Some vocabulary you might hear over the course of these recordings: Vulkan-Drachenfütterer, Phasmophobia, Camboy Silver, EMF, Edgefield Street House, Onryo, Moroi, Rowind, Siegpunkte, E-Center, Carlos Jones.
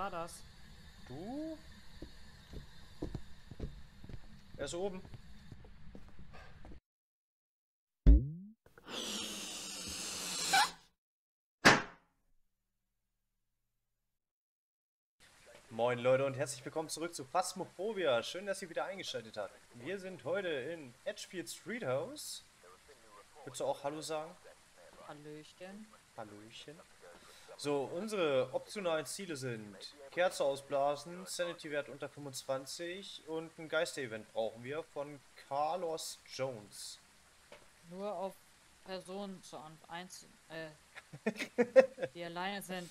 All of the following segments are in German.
war das? Du? Er ist oben. Moin Leute und herzlich willkommen zurück zu Phasmophobia. Schön, dass ihr wieder eingeschaltet habt. Wir sind heute in Edgefield Street House. Willst du auch Hallo sagen? Hallöchen. Hallöchen. So, unsere optionalen Ziele sind Kerze ausblasen, Sanity-Wert unter 25 und ein Geister-Event brauchen wir von Carlos Jones. Nur auf Personen zu einzeln. Die alleine sind.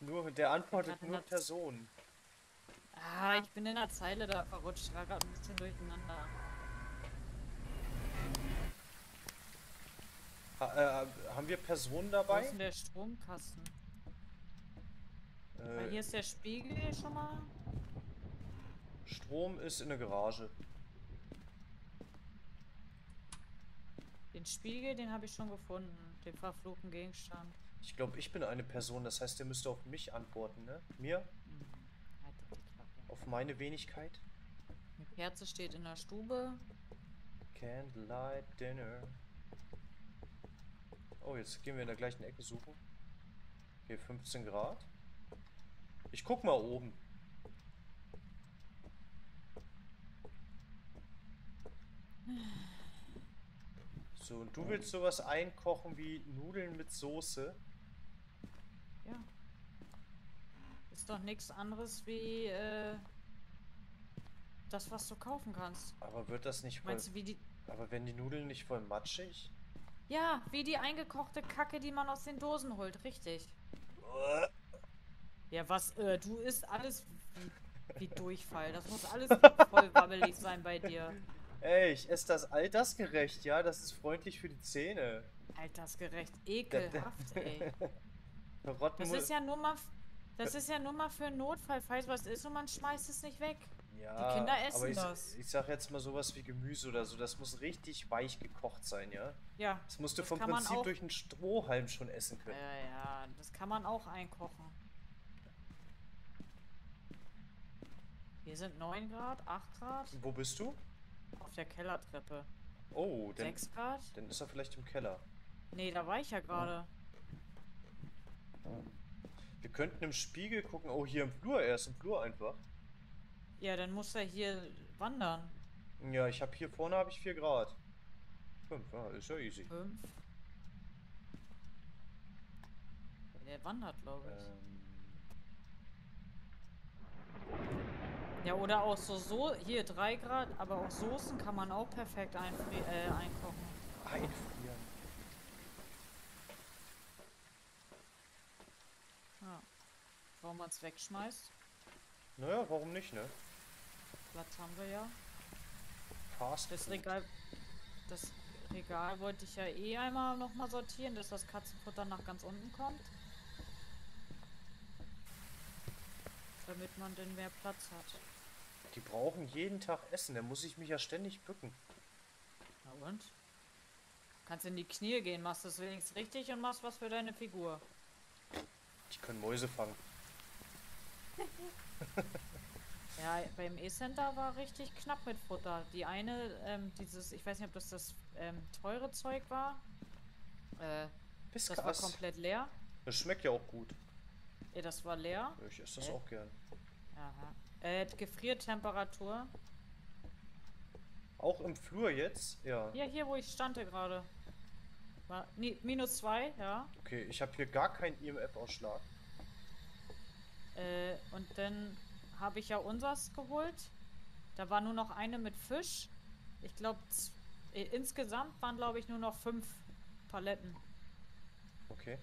Nur der antwortet nur Personen. Ah, ich bin in der Zeile da verrutscht. Ich war gerade ein bisschen durcheinander. Haben wir Personen dabei? Wo ist denn der Stromkasten? Weil hier ist der Spiegel schon mal. Strom ist in der Garage. Den Spiegel, den habe ich schon gefunden. Den verfluchten Gegenstand. Ich glaube, ich bin eine Person. Das heißt, der müsste auf mich antworten, ne? Mir? Mhm. Halt die Klappe. Auf meine Wenigkeit? Eine Kerze steht in der Stube. Candlelight Dinner. Oh, jetzt gehen wir in der gleichen Ecke suchen. Okay, 15 Grad. Ich guck mal oben. So, und du willst sowas einkochen wie Nudeln mit Soße? Ja. Ist doch nichts anderes wie das, was du kaufen kannst. Aber wird das nicht voll... Meinst du, wie die... Aber werden die Nudeln nicht voll matschig? Ja, wie die eingekochte Kacke, die man aus den Dosen holt, richtig. Ja, was, du isst alles wie Durchfall. Das muss alles voll wabbelig sein bei dir. Ey, ich esse das altersgerecht, ja? Das ist freundlich für die Zähne. Altersgerecht, ekelhaft, ey. Das ist ja nur mal für einen Notfall, falls was ist und man schmeißt es nicht weg. Ja, die Kinder essen aber das. Ich sag jetzt mal sowas wie Gemüse oder so, das muss richtig weich gekocht sein, ja? Ja. Das musst du vom Prinzip durch einen Strohhalm schon essen können. Ja, das kann man auch einkochen. Hier sind 9 Grad, 8 Grad. Wo bist du? Auf der Kellertreppe. Oh, 6 Grad? Dann ist er vielleicht im Keller. Nee, da war ich ja gerade. Wir könnten im Spiegel gucken. Oh, hier im Flur. Er ist im Flur einfach. Ja, dann muss er hier wandern. Ja, ich habe hier vorne habe ich 4 Grad. 5, ja, ist ja easy. 5. Der wandert, glaube ich. Ja, oder auch so hier 3 Grad, aber auch Soßen kann man auch perfekt einkochen. Einfrieren. Ja. Warum man es wegschmeißt? Naja, warum nicht, ne? Platz haben wir ja. Fast. Das Regal wollte ich ja eh einmal nochmal sortieren, dass das Katzenfutter nach ganz unten kommt. Damit man denn mehr Platz hat. Die brauchen jeden Tag Essen, dann muss ich mich ja ständig bücken. Na und? Kannst in die Knie gehen, machst das wenigstens richtig und machst was für deine Figur. Die können Mäuse fangen. Ja, beim E-Center war richtig knapp mit Futter. Die eine, dieses, ich weiß nicht, ob das teure Zeug war. Das war komplett leer. Das schmeckt ja auch gut. Ja, das war leer. Ich esse das auch gern. Aha. Gefriertemperatur. Auch im Flur jetzt? Ja. Ja, hier, wo ich stand gerade. -2, ja. Okay, ich habe hier gar keinen IMF-Ausschlag. Und dann habe ich ja unseres geholt. Da war nur noch eine mit Fisch. Ich glaube, insgesamt waren, glaube ich, nur noch 5 Paletten. Okay.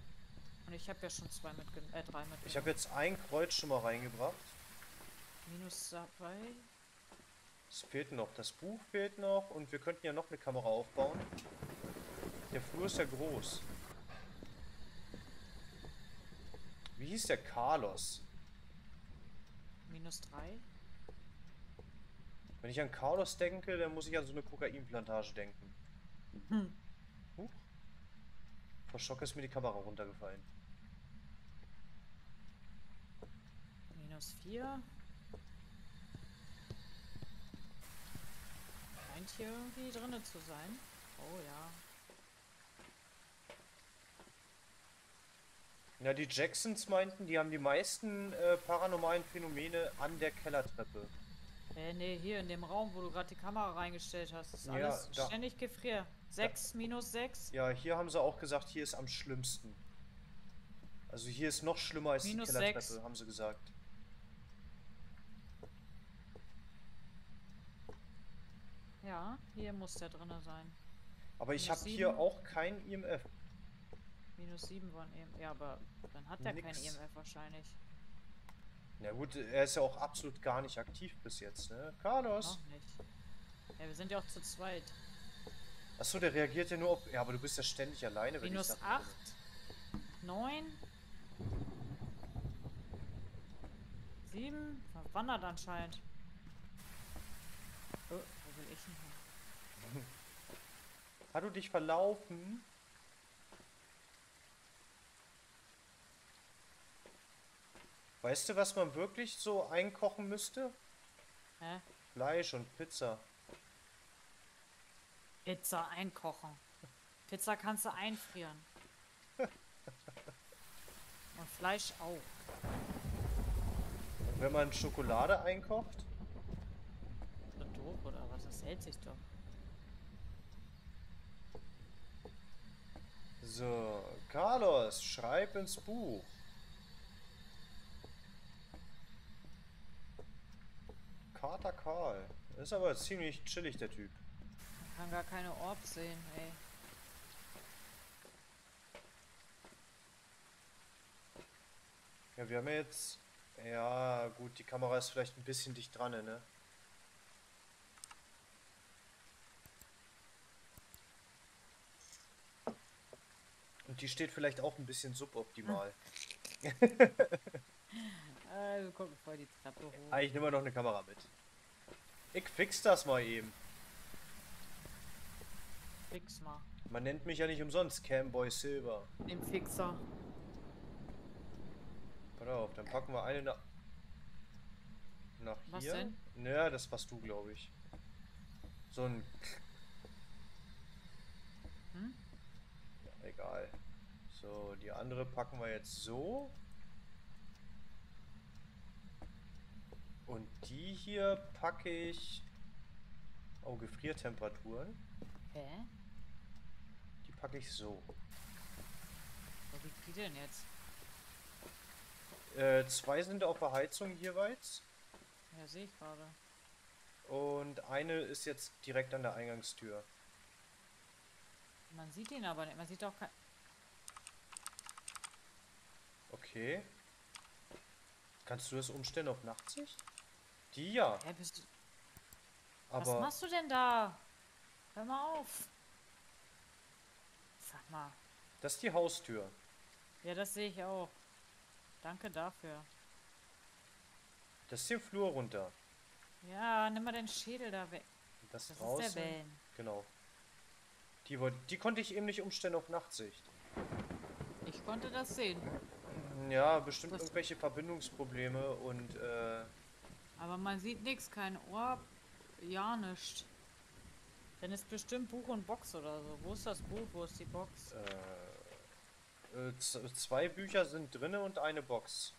Und ich habe ja schon 2 mitgenommen, 3 mitgenommen. Ich habe jetzt ein Kreuz schon mal reingebracht. -2. Es fehlt noch, das Buch fehlt noch und wir könnten ja noch eine Kamera aufbauen. Der Flur ist ja groß. Wie hieß der Carlos? -3. Wenn ich an Carlos denke, dann muss ich an so eine Kokainplantage denken. Hm. Huch. Vor Schock ist mir die Kamera runtergefallen. minus 4. Scheint hier irgendwie drinne zu sein. Oh ja. Na, die Jacksons meinten, die haben die meisten paranormalen Phänomene an der Kellertreppe. Nee, hier in dem Raum, wo du gerade die Kamera reingestellt hast, ist alles ja, ständig Gefrier. 6, minus 6. Ja, hier haben sie auch gesagt, hier ist am schlimmsten. Also hier ist noch schlimmer als minus die Kellertreppe, 6. haben sie gesagt. Ja, hier muss der drin sein. Aber minus ich habe hier auch kein EMF. Minus 7 waren EMF. Ja, aber dann hat der kein EMF wahrscheinlich. Na gut, er ist ja auch absolut gar nicht aktiv bis jetzt, ne? Carlos! Noch nicht. Ja, wir sind ja auch zu zweit. Achso, der reagiert ja nur auf... Ja, aber du bist ja ständig alleine, wenn minus ich das... Minus 8? 9? 7? Verwandert anscheinend. Oh, wo will ich denn hin? Hat du dich verlaufen? Weißt du, was man wirklich so einkochen müsste? Hä? Fleisch und Pizza. Pizza einkochen. Pizza kannst du einfrieren. Und Fleisch auch. Und wenn man Schokolade einkocht? Ist das doof oder was? Das hält sich doch. So, Carlos, schreib ins Buch. Kater Karl. Ist aber ziemlich chillig, der Typ. Man kann gar keine Orbs sehen, ey. Ja, wir haben jetzt... Ja, gut, die Kamera ist vielleicht ein bisschen dicht dran, ne? Und die steht vielleicht auch ein bisschen suboptimal. Wir gucken voll die Treppe hoch. Ah, ich nehme mal noch eine Kamera mit. Ich fix das mal eben. Fix mal. Man nennt mich ja nicht umsonst Camboy Silver. Den Fixer. Warte auf, dann packen wir eine nach hier. Was denn? Naja, das warst du, glaube ich. So ein... Hm? Ja, egal. So, die andere packen wir jetzt so. Und die hier packe ich... Oh, Gefriertemperaturen. Hä? Die packe ich so. Wo liegt die denn jetzt? Zwei sind auf der Heizung jeweils. Ja, sehe ich gerade. Und eine ist jetzt direkt an der Eingangstür. Man sieht ihn aber nicht, man sieht auch kein... Okay. Kannst du das umstellen auf Nachtsicht? Die ja. Hä, bist du... Aber was machst du denn da? Hör mal auf. Sag mal. Das ist die Haustür. Ja, das sehe ich auch. Danke dafür. Das ist hier Flur runter. Ja, nimm mal den Schädel da weg. Das draußen, ist der Wellen. Genau. Die konnte ich eben nicht umstellen auf Nachtsicht. Ich konnte das sehen. Ja, bestimmt das irgendwelche Verbindungsprobleme und aber man sieht nichts, kein Ohr, ja nichts. Dann ist bestimmt Buch und Box oder so. Wo ist das Buch, wo ist die Box? Zwei Bücher sind drinne und eine Box.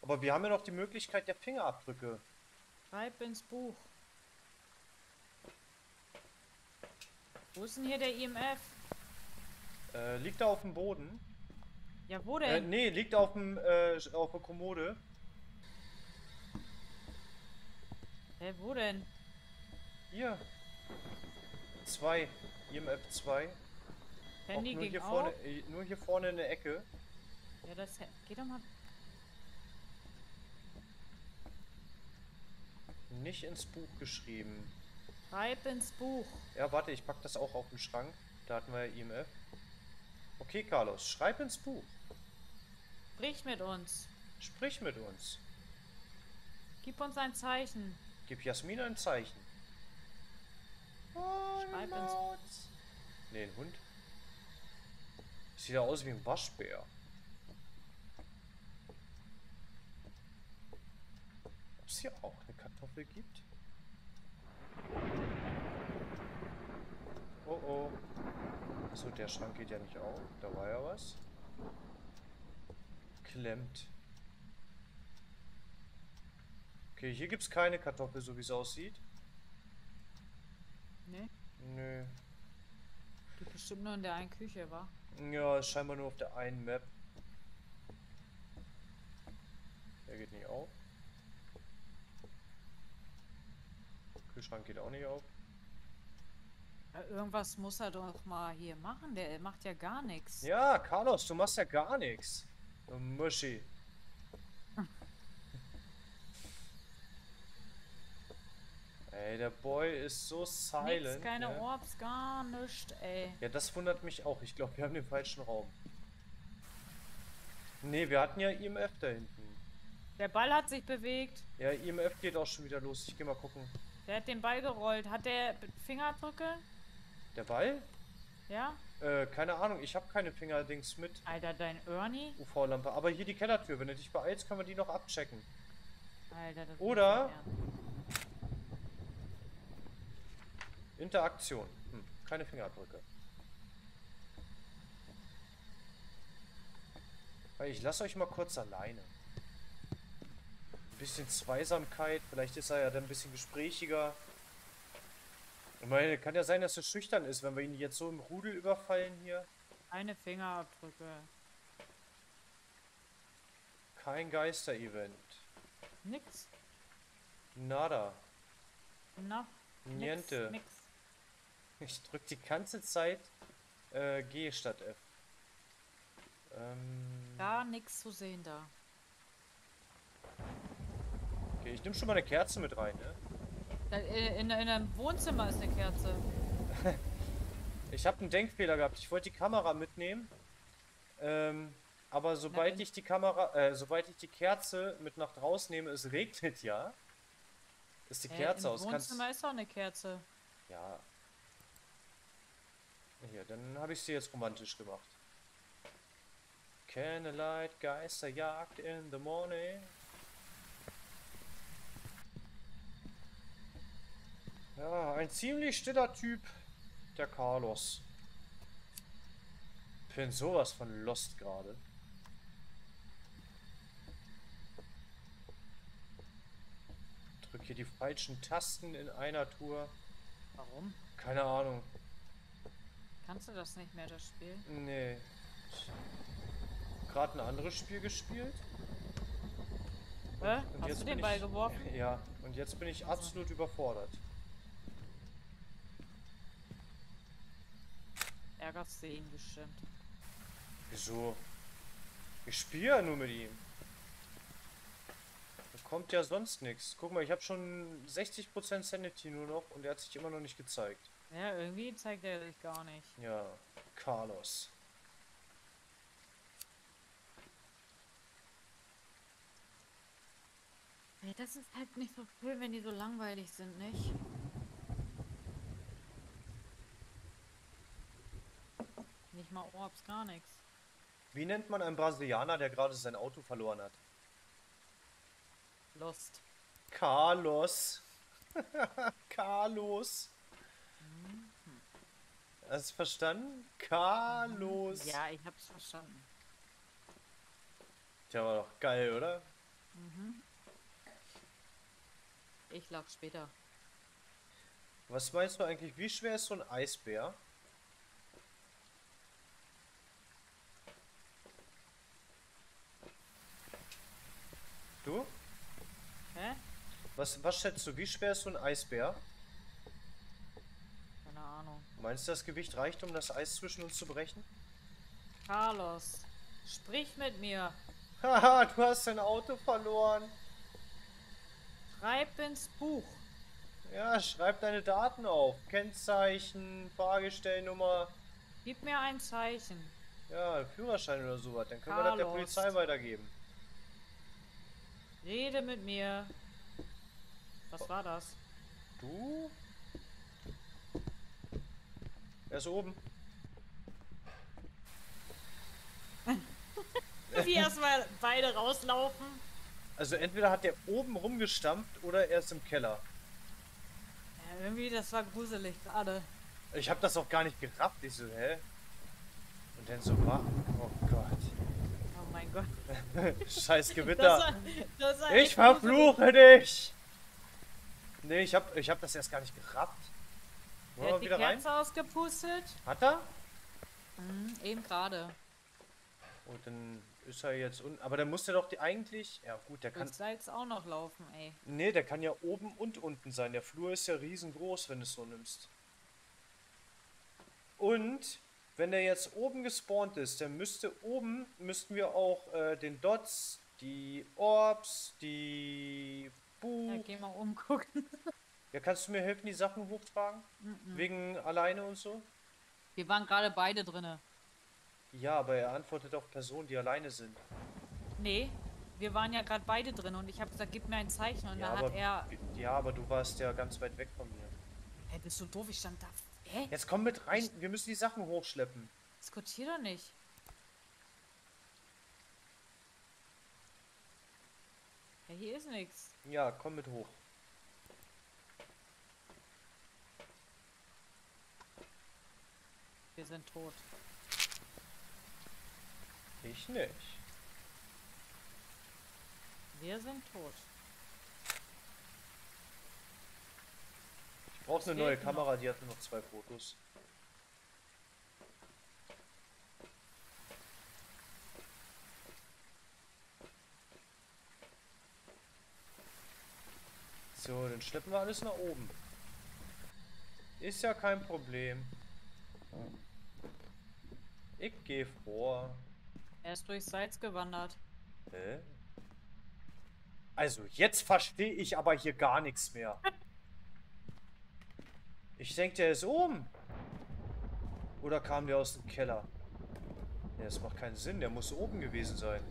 Aber wir haben ja noch die Möglichkeit der Fingerabdrücke. Schreib ins Buch. Wo ist denn hier der IMF? Liegt da auf dem Boden? Ja, wo denn? Nee, liegt auf der Kommode. Hä, wo denn? Hier. 2. IMF 2. Handy nur, ging hier vorne, nur hier vorne in der Ecke. Ja, das geht doch mal. Nicht ins Buch geschrieben. Schreib ins Buch. Ja, warte, ich pack das auch auf den Schrank. Da hatten wir ja IMF. Okay, Carlos, schreib ins Buch. Sprich mit uns. Sprich mit uns. Gib uns ein Zeichen. Gib Jasmin ein Zeichen. Oh, schreib ins Buch. Nee, ein Hund. Sieht ja aus wie ein Waschbär. hier auch eine Kartoffel gibt. Oh oh. Achso, der Schrank geht ja nicht auf. Da war ja was. Klemmt. Okay, hier gibt es keine Kartoffel, so wie es aussieht. Nee? Nö. Du bist bestimmt nur in der einen Küche, wa? Ja, scheinbar nur auf der einen Map. Der geht nicht auf. Kühlschrank geht auch nicht auf. Ja, irgendwas muss er doch mal hier machen. Der macht ja gar nichts. Ja, Carlos, du machst ja gar nichts. Du Muschi. Ey, der Boy ist so silent. Nix, keine ne? Orbs, gar nichts, ey. Ja, das wundert mich auch. Ich glaube, wir haben den falschen Raum. Ne, wir hatten ja IMF da hinten. Der Ball hat sich bewegt. Ja, IMF geht auch schon wieder los. Ich geh mal gucken. Der hat den Ball gerollt. Hat der Fingerabdrücke? Der Ball? Ja? Keine Ahnung. Ich habe keine Fingerdings mit. Alter, dein Ernie? UV-Lampe. Aber hier die Kellertür. Wenn du dich beeilst, können wir die noch abchecken. Alter, das oder... Interaktion. Hm, keine Fingerabdrücke. Ich lasse euch mal kurz alleine. Ein bisschen Zweisamkeit. Vielleicht ist er ja dann ein bisschen gesprächiger. Ich meine, kann ja sein, dass er schüchtern ist, wenn wir ihn jetzt so im Rudel überfallen hier. Keine Fingerabdrücke. Kein Geister-Event. Nix. Nada. Na. Niente. Nix. Ich drück die ganze Zeit G statt F. Gar nichts zu sehen da. Okay, ich nehme schon mal eine Kerze mit rein, ne? In einem Wohnzimmer ist eine Kerze. Ich habe einen Denkfehler gehabt. Ich wollte die Kamera mitnehmen. Aber sobald ich die Kamera, sobald ich die Kerze mit nach draußen nehme, es regnet ja. Ist die Kerze aus? Im Wohnzimmer kannst... ist auch eine Kerze. Ja. Hier, dann habe ich sie jetzt romantisch gemacht. Candlelight, Geisterjagd in the morning. Ja, ein ziemlich stiller Typ, der Carlos. Bin sowas von lost gerade. Drück hier die falschen Tasten in einer Tour. Warum? Keine Ahnung. Kannst du das nicht mehr, das Spiel? Nee. Gerade ein anderes Spiel gespielt. Hä? Und hast du den Ball geworfen? Ja, und jetzt bin ich absolut überfordert. Ärgerst du ihn bestimmt. Wieso? Ich spiele ja nur mit ihm. Da kommt ja sonst nichts. Guck mal, ich habe schon 60% Sanity nur noch und er hat sich immer noch nicht gezeigt. Ja, irgendwie zeigt er sich gar nicht. Ja, Carlos. Ey, das ist halt nicht so cool, wenn die so langweilig sind, nicht? Nicht mal Orbs, gar nichts. Wie nennt man einen Brasilianer, der gerade sein Auto verloren hat? Lost. Carlos. Carlos. Mhm. Hast du verstanden? Carlos. Ja, ich hab's verstanden. Der war doch geil, oder? Mhm. Ich lach später. Was meinst du eigentlich, wie schwer ist so ein Eisbär? Du? Hä? Was schätzt du, wie schwer ist so ein Eisbär? Keine Ahnung. Meinst du, das Gewicht reicht, um das Eis zwischen uns zu brechen? Carlos, sprich mit mir. Haha, du hast dein Auto verloren. Schreib ins Buch. Ja, schreib deine Daten auf. Kennzeichen, Fahrgestellnummer. Gib mir ein Zeichen. Ja, Führerschein oder sowas. Dann können wir das der Polizei weitergeben. Rede mit mir. Was war das? Du? Er ist oben. Wie erstmal beide rauslaufen. Also entweder hat der oben rumgestampft oder er ist im Keller. Ja, irgendwie, das war gruselig gerade. Ich habe das auch gar nicht gerafft. Ich so, hä? Und dann so, wach. Oh Gott. Oh mein Gott. Scheiß Gewitter. Das war ich verfluche dich! Nee, ich hab das erst gar nicht gerafft. Er hat die Kerze ausgepustet. Hat er? Mhm, eben gerade. Und dann ist er jetzt unten. Aber dann muss der doch die eigentlich... Ja gut, der kann... Das Salz auch noch laufen, ey. Nee, der kann ja oben und unten sein. Der Flur ist ja riesengroß, wenn du es so nimmst. Und wenn der jetzt oben gespawnt ist, dann müssten wir auch den Dots, die Orbs, die... Ja, geh mal umgucken. Ja, kannst du mir helfen, die Sachen hochtragen? Mm-mm. Wegen alleine und so? Wir waren gerade beide drinne. Ja, aber er antwortet auf Personen, die alleine sind. Nee, wir waren ja gerade beide drin und ich habe gesagt, gib mir ein Zeichen und ja, da hat er... Ja, aber du warst ja ganz weit weg von mir. Hey, bist du doof? Ich stand da... Hä? Jetzt komm mit rein, wir müssen die Sachen hochschleppen. Diskutier doch nicht. Ja, hier ist nichts. Ja, komm mit hoch. Wir sind tot. Ich nicht. Wir sind tot. Ich brauche eine neue Kamera, die hat nur noch 2 Fotos. So, dann schleppen wir alles nach oben. Ist ja kein Problem. Ich gehe vor. Er ist durchs Salz gewandert. Hä? Also, jetzt verstehe ich aber hier gar nichts mehr. Ich denke, der ist oben. Oder kam der aus dem Keller? Ja, das macht keinen Sinn. Der muss oben gewesen sein.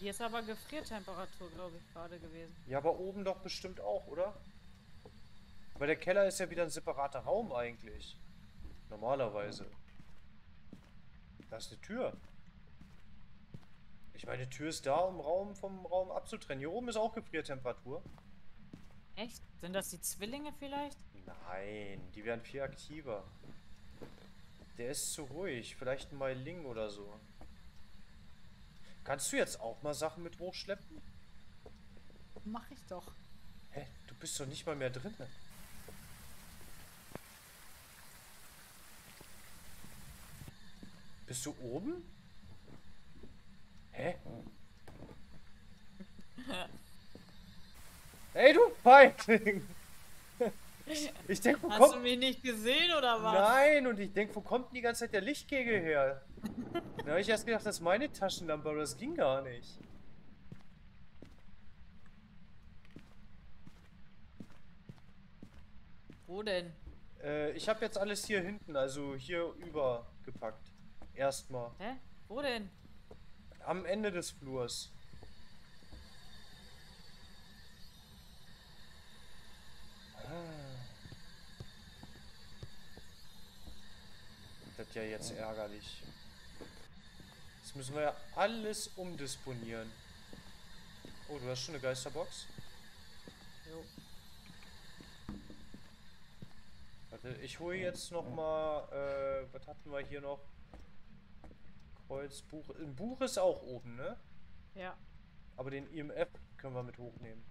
Hier ist aber Gefriertemperatur, glaube ich, gerade gewesen. Ja, aber oben doch bestimmt auch, oder? Weil der Keller ist ja wieder ein separater Raum eigentlich. Normalerweise. Da ist eine Tür. Ich meine, die Tür ist da, um Raum vom Raum abzutrennen. Hier oben ist auch Gefriertemperatur. Echt? Sind das die Zwillinge vielleicht? Nein, die werden viel aktiver. Der ist zu ruhig. Vielleicht ein Meiling oder so. Kannst du jetzt auch mal Sachen mit hochschleppen? Mach ich doch. Hä? Du bist doch nicht mal mehr drin. Bist du oben? Hä? Ey, du Feigling! Ich denk, wo kommt... Hast du mich nicht gesehen oder was? Nein, und ich denk, wo kommt denn die ganze Zeit der Lichtkegel her? Da habe ich erst gedacht, das ist meine Taschenlampe, aber das ging gar nicht. Wo denn? Ich habe jetzt alles hier hinten, also hier übergepackt. Erstmal. Hä? Wo denn? Am Ende des Flurs. Das ist ja jetzt ärgerlich. Jetzt müssen wir ja alles umdisponieren. Oh, du hast schon eine Geisterbox? Jo. Warte, ich hole jetzt nochmal, was hatten wir hier noch? Kreuzbuch. Ein Buch ist auch oben, ne? Ja. Aber den IMF können wir mit hochnehmen.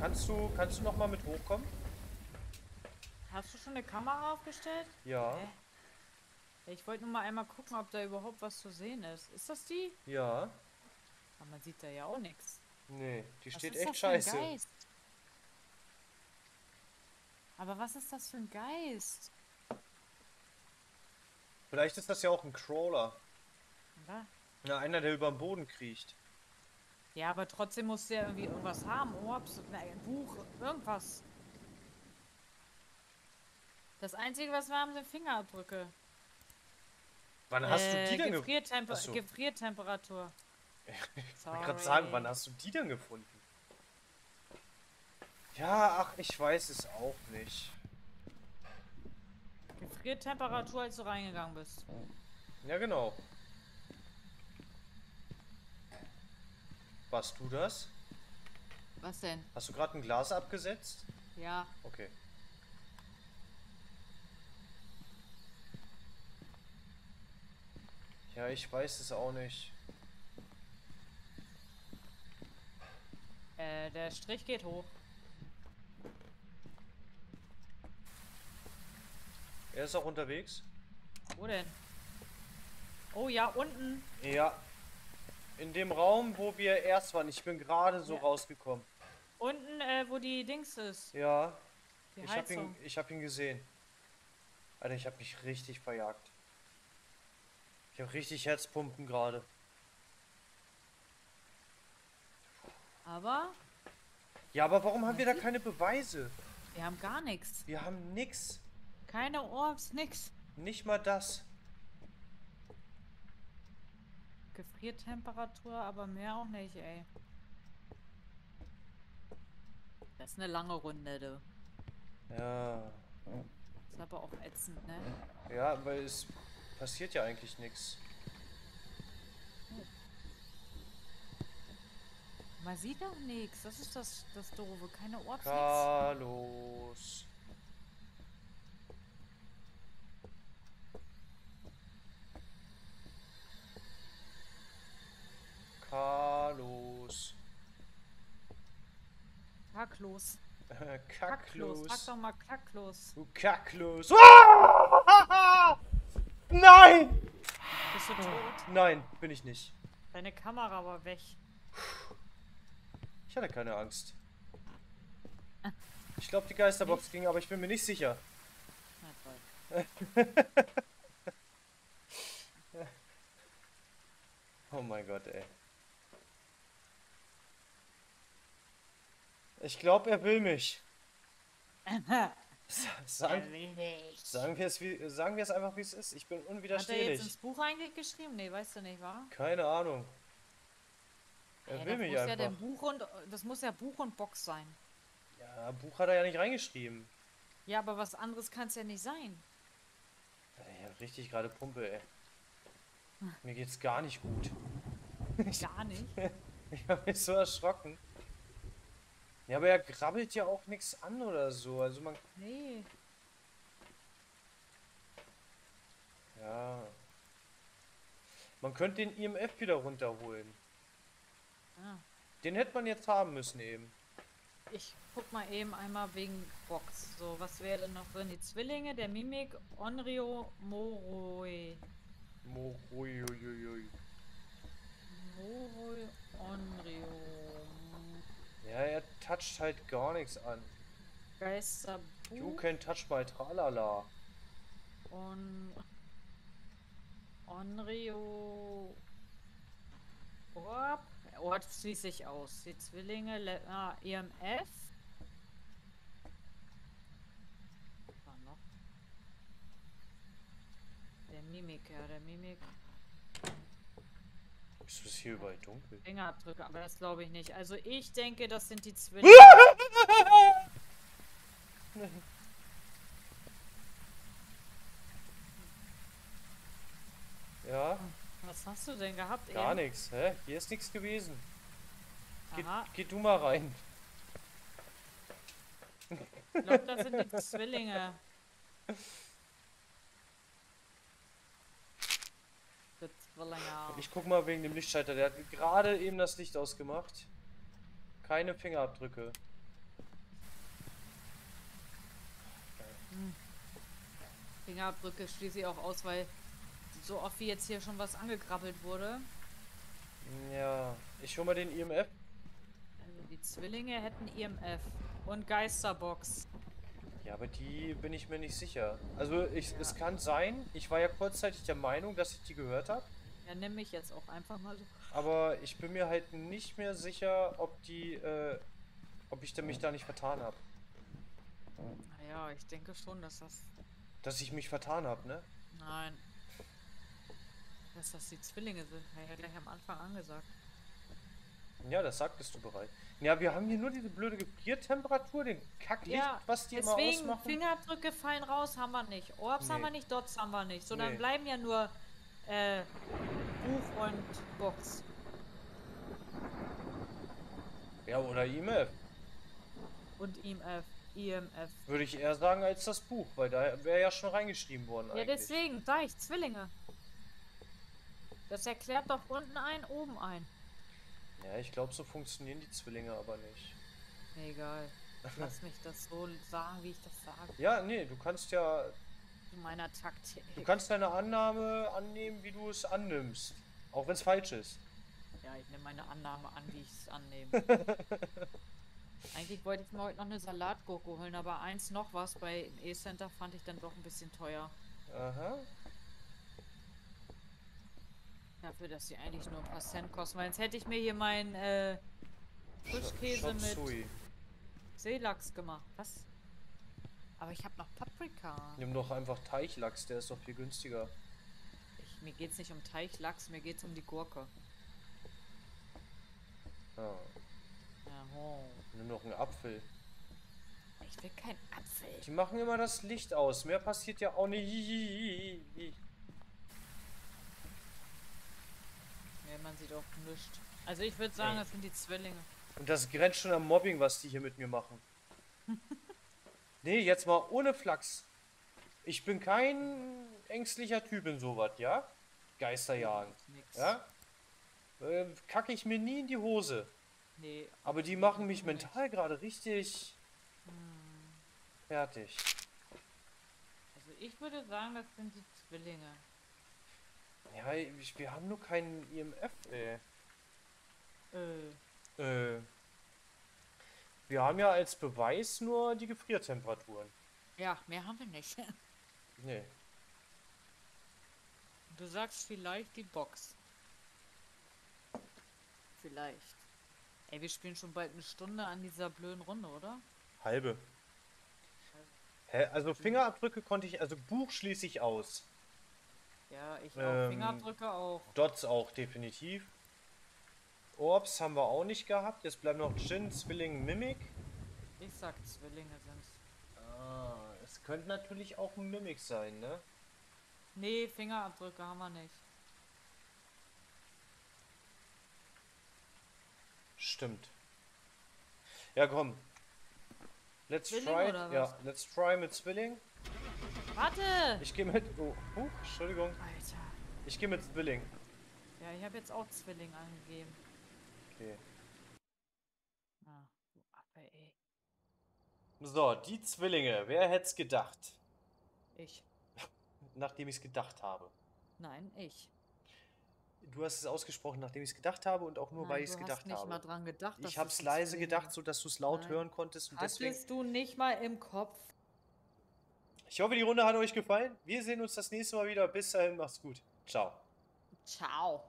Kannst du nochmal mit hochkommen? Hast du schon eine Kamera aufgestellt? Ja. Hä? Ich wollte nur mal einmal gucken, ob da überhaupt was zu sehen ist. Ist das die? Ja. Aber man sieht da ja auch nichts. Nee, die steht echt scheiße. Was ist das für ein Geist? Aber was ist das für ein Geist? Vielleicht ist das ja auch ein Crawler. Ja. Na, einer, der über den Boden kriecht. Ja, aber trotzdem muss der irgendwie irgendwas haben. Orbs, ein Buch, irgendwas. Das Einzige, was wir haben, sind Fingerabdrücke. Wann hast du die denn gefunden? So. Gefriertemperatur. Ich wollte gerade sagen, wann hast du die denn gefunden? Ja, ach, ich weiß es auch nicht. Temperatur, als du reingegangen bist. Ja, genau. Warst du das? Was denn? Hast du gerade ein Glas abgesetzt? Ja. Okay. Ja, ich weiß es auch nicht. Der Strich geht hoch. Er ist auch unterwegs. Wo denn? Oh ja, unten. Ja. In dem Raum, wo wir erst waren. Ich bin gerade so rausgekommen. Unten, wo die Dings ist. Ja. Ich hab ihn gesehen. Alter, ich hab mich richtig verjagt. Ich hab richtig Herzpumpen gerade. Aber? Ja, aber warum haben wir da keine Beweise? Wir haben gar nichts. Wir haben nichts. Keine Orbs, nix. Nicht mal das. Gefriertemperatur, aber mehr auch nicht, ey. Das ist eine lange Runde, du. Ja. Ist aber auch ätzend, ne? Ja, weil es passiert ja eigentlich nichts. Man sieht auch nichts. Das ist das Doofe. Keine Orbs, nix. Carlos. Carlos. Kacklos. Kacklos. Sag doch mal Kacklos. Du Kacklos. Ah! Nein! Bist du tot? Nein, bin ich nicht. Deine Kamera war weg. Ich hatte keine Angst. Ich glaube, die Geisterbox ging, aber ich bin mir nicht sicher. Na toll. Oh mein Gott, ey. Ich glaube, er will mich. Sagen wir es einfach, wie es ist. Ich bin unwiderstehlich. Hat er jetzt ins Buch eigentlich geschrieben? Nee, weißt du nicht, wa? Keine Ahnung. Er will mich einfach. Das muss ja Buch und Box sein. Ja, Buch hat er ja nicht reingeschrieben. Ja, aber was anderes kann es ja nicht sein. Ich hab richtig gerade Pumpe, ey. Mir geht's gar nicht gut. Gar nicht? Ich hab mich so erschrocken. Ja, aber er grabbelt ja auch nichts an oder so. Also man. Nee. Ja. Man könnte den IMF wieder runterholen. Ah. Den hätte man jetzt haben müssen eben. Ich guck mal eben einmal wegen Box. So, was wäre denn noch drin? Die Zwillinge, der Mimik, Onryo, Moroi. Moroi, Onryo. Ja, er toucht halt gar nichts an. Geisterbuch. You can touch my tralala. Onryo. Orb. Orb schließt sich aus. Die Zwillinge. EMF. Was war noch? Der Mimik, ja, der Mimik. Ist das hier überall dunkel? Fingerabdrücke, aber das glaube ich nicht. Also ich denke, das sind die Zwillinge. Ja. Was hast du denn gehabt? Gar nichts, hä? Hier ist nichts gewesen. Geh du mal rein. Ich glaube, das sind die Zwillinge. Ich guck mal wegen dem Lichtschalter, der hat gerade eben das Licht ausgemacht. Keine Fingerabdrücke. Fingerabdrücke schließe ich auch aus, weil so oft wie jetzt hier schon was angekrabbelt wurde. Ja, ich hol mal den IMF. Also die Zwillinge hätten IMF und Geisterbox. Ja, aber die bin ich mir nicht sicher. Also es kann sein, ich war ja kurzzeitig der Meinung, dass ich die gehört habe. Ja, nimm mich jetzt auch einfach mal so. Aber ich bin mir halt nicht mehr sicher, ob die, ob ich mich da nicht vertan habe. Naja, ich denke schon, dass das... Dass ich mich vertan habe, ne? Nein. Dass das die Zwillinge sind, ja gleich am Anfang angesagt. Ja, das sagtest du bereits. Ja, wir haben hier nur diese blöde Gefriertemperatur, den Kacklicht, ja, was die immer ausmachen. Ja, deswegen Fingerabdrücke fallen raus, haben wir nicht. Orbs haben wir nicht, Dots haben wir nicht. Sondern bleiben ja nur Buch und Box. Ja, oder IMF. Und IMF. IMF. Würde ich eher sagen als das Buch, weil da wäre ja schon reingeschrieben worden eigentlich. Ja, deswegen, da ich Zwillinge. Das erklärt doch unten ein, oben ein. Ja, ich glaube, so funktionieren die Zwillinge aber nicht. Egal. Lass mich das so sagen, wie ich das sage. Ja, nee, du kannst ja... In meiner Taktik. Du kannst deine Annahme annehmen, wie du es annimmst. Auch wenn es falsch ist. Ja, ich nehme meine Annahme an, wie ich es annehme. Eigentlich wollte ich mir heute noch eine Salatgurke holen, aber eins noch was bei E-Center fand ich dann doch ein bisschen teuer. Aha. Dafür, dass sie eigentlich nur ein paar Cent kosten. Weil jetzt hätte ich mir hier meinen Frischkäse mit Seelachs gemacht. Was? Aber ich habe noch Paprika. Nimm doch einfach Teichlachs, der ist doch viel günstiger. Mir geht's nicht um Teichlachs, mir geht's um die Gurke. Ja. Aha. Nimm doch einen Apfel. Ich will keinen Apfel. Die machen immer das Licht aus. Mehr passiert ja auch nicht. Ja, man sieht auch nichts. Also ich würde sagen, das sind die Zwillinge. Und das grenzt schon am Mobbing, was die hier mit mir machen. Nee, jetzt mal ohne Flachs. Ich bin kein ängstlicher Typ in sowas, ja? Geisterjagen. Ja? Kacke ich mir nie in die Hose. Nee. Aber die machen mich mental gerade richtig fertig. Also ich würde sagen, das sind die Zwillinge. Ja, wir haben nur keinen IMF, Wir haben ja als Beweis nur die Gefriertemperaturen. Ja, mehr haben wir nicht. Nee. Du sagst vielleicht die Box. Vielleicht. Ey, wir spielen schon bald eine Stunde an dieser blöden Runde, oder? Halbe. Hä? Also Fingerabdrücke konnte ich, also Buch schließe ich aus. Ja, ich auch. Fingerabdrücke auch. Dots auch, definitiv. Orbs haben wir auch nicht gehabt. Jetzt bleiben noch Jin, Zwilling, Mimik. Ich sag Zwillinge sind's. Ah, es könnte natürlich auch ein Mimik sein, ne? Nee, Fingerabdrücke haben wir nicht. Stimmt. Ja, komm. Let's try. Ja, let's try mit Zwilling. Warte! Ich gehe mit... Oh, Entschuldigung. Alter. Ich gehe mit Zwilling. Ja, ich habe jetzt auch Zwilling angegeben. Okay. Ah, du Affe, ey. So, die Zwillinge. Wer hätte es gedacht? Ich. Nachdem ich es gedacht habe. Nein, ich. Du hast es ausgesprochen, nachdem ich es gedacht habe und auch nur, nein, weil ich es gedacht habe. Ich habe nicht mal dran gedacht. Ich habe es leise gedacht, sodass du es laut hören konntest. Und deswegen... Hattest du nicht mal im Kopf... Ich hoffe, die Runde hat euch gefallen. Wir sehen uns das nächste Mal wieder. Bis dahin, macht's gut. Ciao. Ciao.